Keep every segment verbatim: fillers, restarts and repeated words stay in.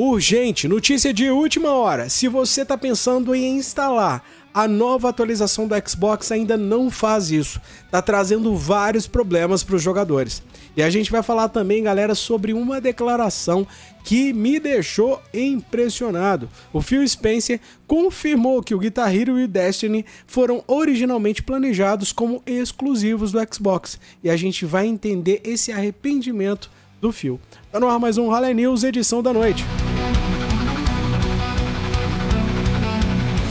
Urgente, notícia de última hora, se você está pensando em instalar a nova atualização do Xbox, ainda não faz isso, está trazendo vários problemas para os jogadores. E a gente vai falar também, galera, sobre uma declaração que me deixou impressionado. O Phil Spencer confirmou que o Guitar Hero e o Destiny foram originalmente planejados como exclusivos do Xbox, e a gente vai entender esse arrependimento do Phil. Tá no ar mais um Ralé News, edição da noite.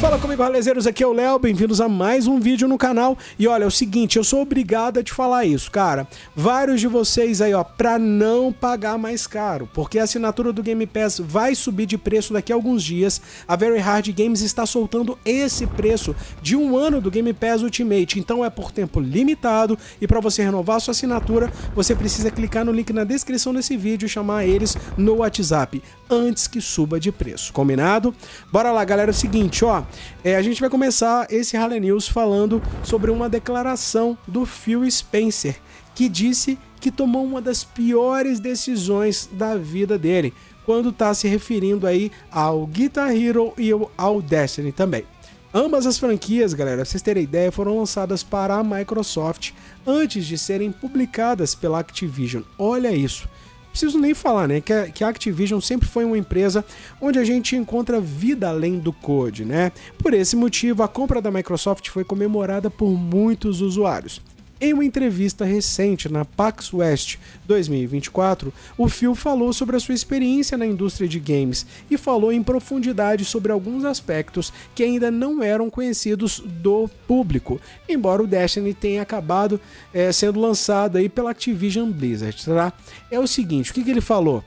Fala comigo, ralezeiros, aqui é o Léo, bem-vindos a mais um vídeo no canal. E olha, é o seguinte, eu sou obrigado a te falar isso, cara. Vários de vocês aí, ó, pra não pagar mais caro, porque a assinatura do Game Pass vai subir de preço daqui a alguns dias. A Very Hard Games está soltando esse preço de um ano do Game Pass Ultimate, então é por tempo limitado. E pra você renovar a sua assinatura, você precisa clicar no link na descrição desse vídeo e chamar eles no WhatsApp, antes que suba de preço, combinado? Bora lá, galera, é o seguinte, ó. É, a gente vai começar esse Ralé News falando sobre uma declaração do Phil Spencer, que disse que tomou uma das piores decisões da vida dele, quando está se referindo aí ao Guitar Hero e ao Destiny também. Ambas as franquias, galera, pra vocês terem ideia, foram lançadas para a Microsoft antes de serem publicadas pela Activision. Olha isso! Preciso nem falar, né, que a, que a Activision sempre foi uma empresa onde a gente encontra vida além do code, né? Por esse motivo, a compra da Microsoft foi comemorada por muitos usuários. Em uma entrevista recente na Pax West dois mil e vinte e quatro, o Phil falou sobre a sua experiência na indústria de games e falou em profundidade sobre alguns aspectos que ainda não eram conhecidos do público, embora o Destiny tenha acabado é, sendo lançado aí pela Activision Blizzard, tá? É o seguinte, o que, que ele falou?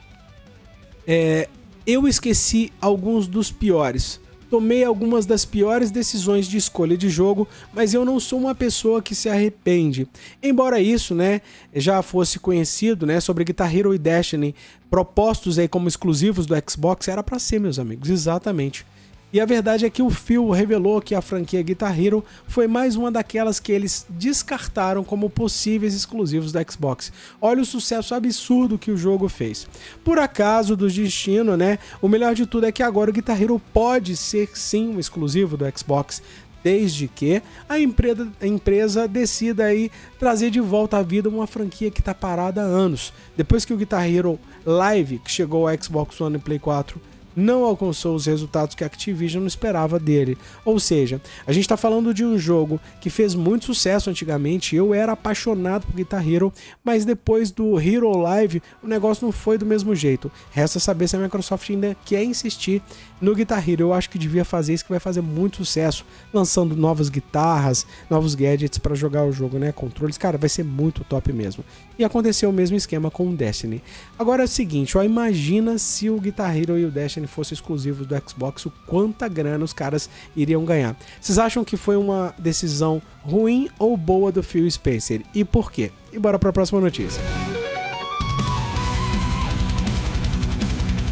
É, eu esqueci alguns dos piores. Tomei algumas das piores decisões de escolha de jogo, mas eu não sou uma pessoa que se arrepende. Embora isso, né, já fosse conhecido, né, sobre Guitar Hero e Destiny, propostos aí como exclusivos do Xbox, era pra ser, meus amigos, exatamente. E a verdade é que o Phil revelou que a franquia Guitar Hero foi mais uma daquelas que eles descartaram como possíveis exclusivos da Xbox. Olha o sucesso absurdo que o jogo fez. Por acaso do destino, né? O melhor de tudo é que agora o Guitar Hero pode ser sim um exclusivo do Xbox, desde que a empresa, a empresa decida aí trazer de volta à vida uma franquia que está parada há anos. Depois que o Guitar Hero Live, que chegou ao Xbox One e Play quatro, não alcançou os resultados que a Activision esperava dele. Ou seja, a gente está falando de um jogo que fez muito sucesso antigamente. Eu era apaixonado por Guitar Hero, mas depois do Hero Live o negócio não foi do mesmo jeito. Resta saber se a Microsoft ainda quer insistir no Guitar Hero. Eu acho que devia fazer isso, que vai fazer muito sucesso, lançando novas guitarras, novos gadgets para jogar o jogo, né? Controles, cara, vai ser muito top mesmo. E aconteceu o mesmo esquema com o Destiny. Agora é o seguinte, ó, imagina se o Guitar Hero e o Destiny fossem exclusivos do Xbox, o quanta grana os caras iriam ganhar. Vocês acham que foi uma decisão ruim ou boa do Phil Spencer? E por quê? E bora para a próxima notícia.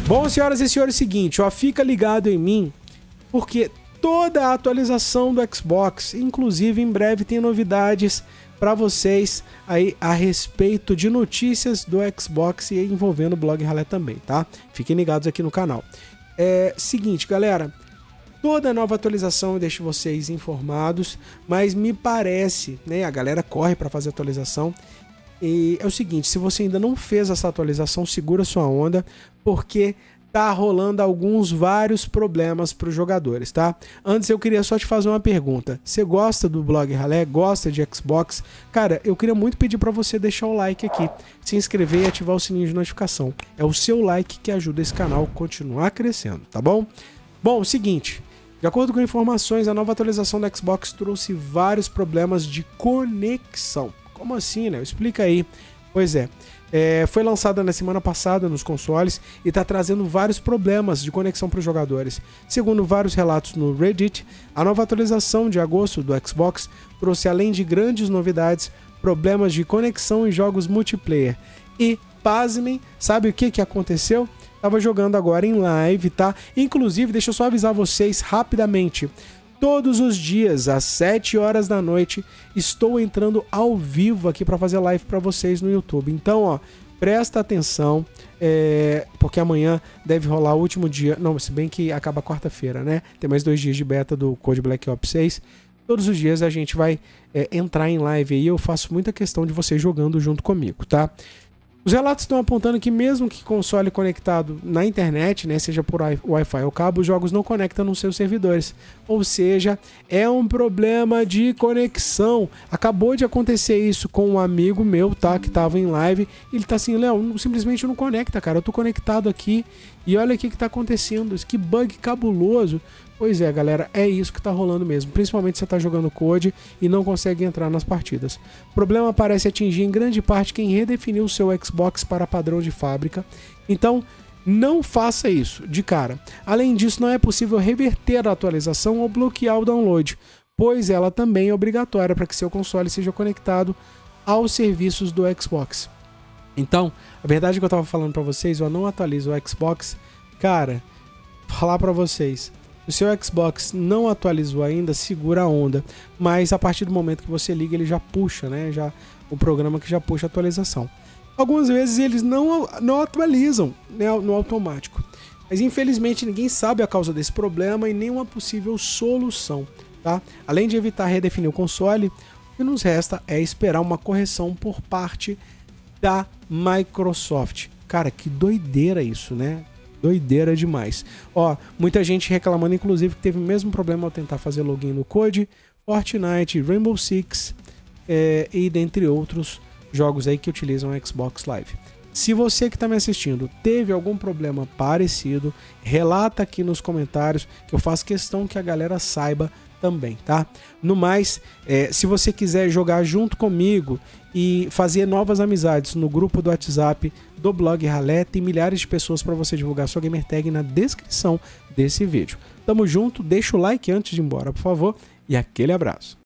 Bom, senhoras e senhores, seguinte, ó, fica ligado em mim, porque toda a atualização do Xbox, inclusive em breve tem novidades para vocês aí a respeito de notícias do Xbox e envolvendo o Blog Ralé também, tá? Fiquem ligados aqui no canal. É seguinte, galera, toda nova atualização eu deixo vocês informados, mas me parece, né, a galera corre para fazer atualização. E é o seguinte, se você ainda não fez essa atualização, segura sua onda, porque tá rolando alguns vários problemas para os jogadores, tá? Antes eu queria só te fazer uma pergunta. Você gosta do Blog Ralé? Gosta de Xbox? Cara, eu queria muito pedir para você deixar o like aqui, se inscrever e ativar o sininho de notificação. É o seu like que ajuda esse canal a continuar crescendo, tá bom? Bom, seguinte, de acordo com informações, a nova atualização do Xbox trouxe vários problemas de conexão. Como assim, né? Explica aí. Pois é. É, foi lançada na semana passada nos consoles e está trazendo vários problemas de conexão para os jogadores. Segundo vários relatos no Reddit, a nova atualização de agosto do Xbox trouxe, além de grandes novidades, problemas de conexão em jogos multiplayer. E, pasmem, sabe o que, que aconteceu? Estava jogando agora em live, tá? Inclusive, deixa eu só avisar vocês rapidamente. Todos os dias, às sete horas da noite, estou entrando ao vivo aqui para fazer live para vocês no YouTube. Então, ó, presta atenção, é, porque amanhã deve rolar o último dia, não, se bem que acaba quarta-feira, né? Tem mais dois dias de beta do Code Black Ops seis. Todos os dias a gente vai é, entrar em live e eu faço muita questão de você jogando junto comigo, tá? Os relatos estão apontando que mesmo que console conectado na internet, né, seja por Wi-Fi ou cabo, os jogos não conectam nos seus servidores. Ou seja, é um problema de conexão. Acabou de acontecer isso com um amigo meu, tá, que tava em live. Ele tá assim, Léo, simplesmente não conecta, cara. Eu tô conectado aqui e olha o que que tá acontecendo. Que bug cabuloso. Pois é, galera, é isso que tá rolando mesmo. Principalmente se você tá jogando Code e não consegue entrar nas partidas. O problema parece atingir em grande parte quem redefiniu o seu Xbox para padrão de fábrica. Então, não faça isso de cara. Além disso, não é possível reverter a atualização ou bloquear o download, pois ela também é obrigatória para que seu console seja conectado aos serviços do Xbox. Então, a verdade é que eu tava falando para vocês, eu não atualizo o Xbox. Cara, vou falar para vocês... O seu Xbox não atualizou ainda, segura a onda, mas a partir do momento que você liga ele já puxa, né? Já o programa que já puxa a atualização. Algumas vezes eles não, não atualizam, né, no automático. Mas infelizmente ninguém sabe a causa desse problema e nenhuma possível solução, tá? Além de evitar redefinir o console, o que nos resta é esperar uma correção por parte da Microsoft. Cara, que doideira isso, né? Doideira demais. Ó, muita gente reclamando, inclusive, que teve o mesmo problema ao tentar fazer login no Code, Fortnite, Rainbow Six é, e dentre outros jogos aí que utilizam Xbox Live. Se você que está me assistindo teve algum problema parecido, relata aqui nos comentários que eu faço questão que a galera saiba também, tá? No mais, é, se você quiser jogar junto comigo e fazer novas amizades no grupo do WhatsApp do Blog Ralé, tem milhares de pessoas para você divulgar sua gamertag na descrição desse vídeo. Tamo junto, deixa o like antes de ir embora, por favor, e aquele abraço.